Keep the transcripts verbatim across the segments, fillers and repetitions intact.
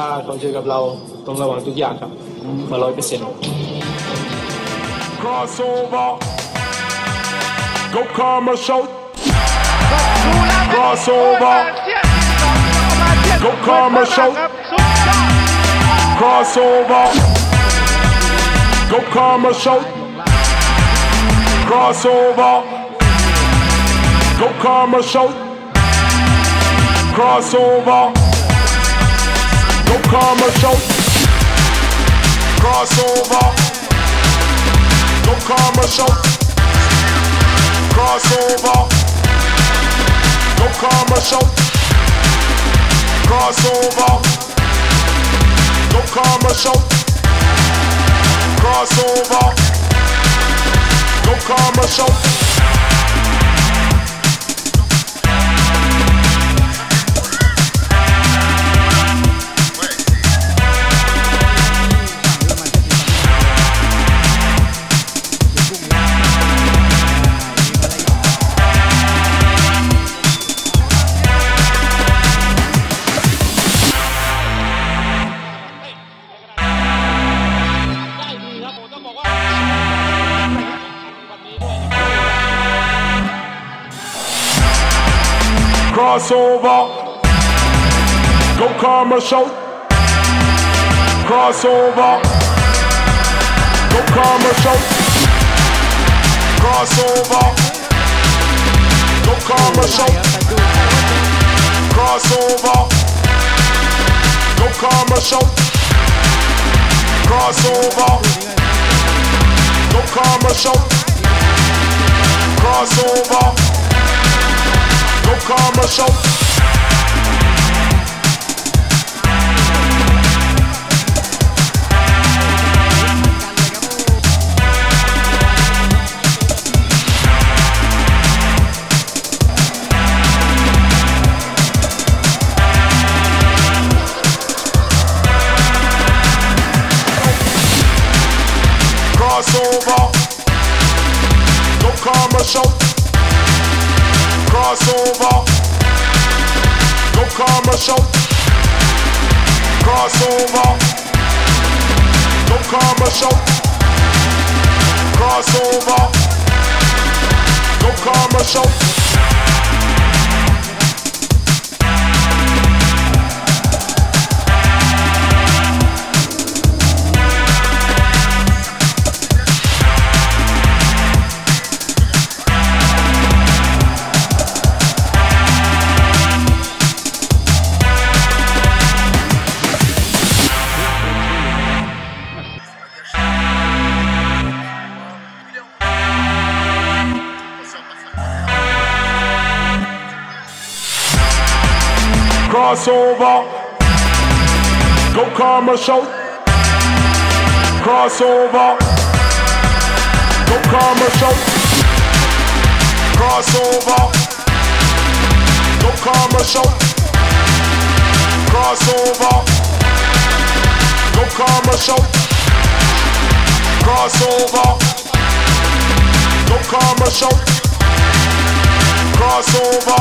ถ้าเขาเจอกับเราต้องระวังทุกอย่างครับมาร้อยเปอร์เซ็นต์ crossover go commercial crossover go commercial crossover go commercial crossover go commercial crossover Go commercial, crossover. Go commercial, crossover. Go commercial, crossover. Go commercial, crossover. Go commercial.Crossover, go commercial. Crossover, go commercial. Crossover, go commercial. Crossover, go commercial. Crossover, go commercial. Crossover.Go commercial. Crossover. Go commercial.Crossover, go commercial. Crossover, go commercial. Crossover, go commercial.Crossover, go commercial. Crossover, go commercial. Crossover, go commercial. Crossover, go commercial. Crossover, go commercial. Crossover.Go commercial. Crossover. Go commercial.Crossover, go commercial. Crossover,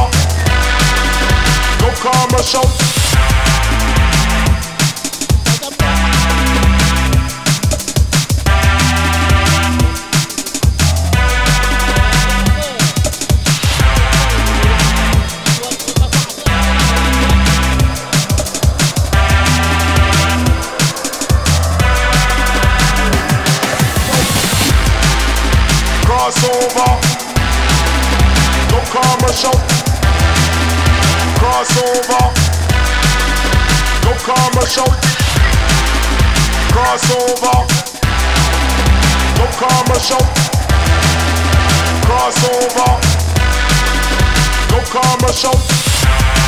go commercial. Crossover, go commercial.